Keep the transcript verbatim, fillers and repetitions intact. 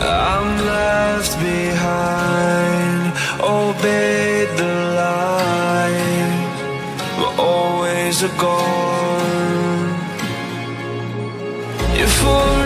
I'm left behind, obeyed the line, but always a gone. You're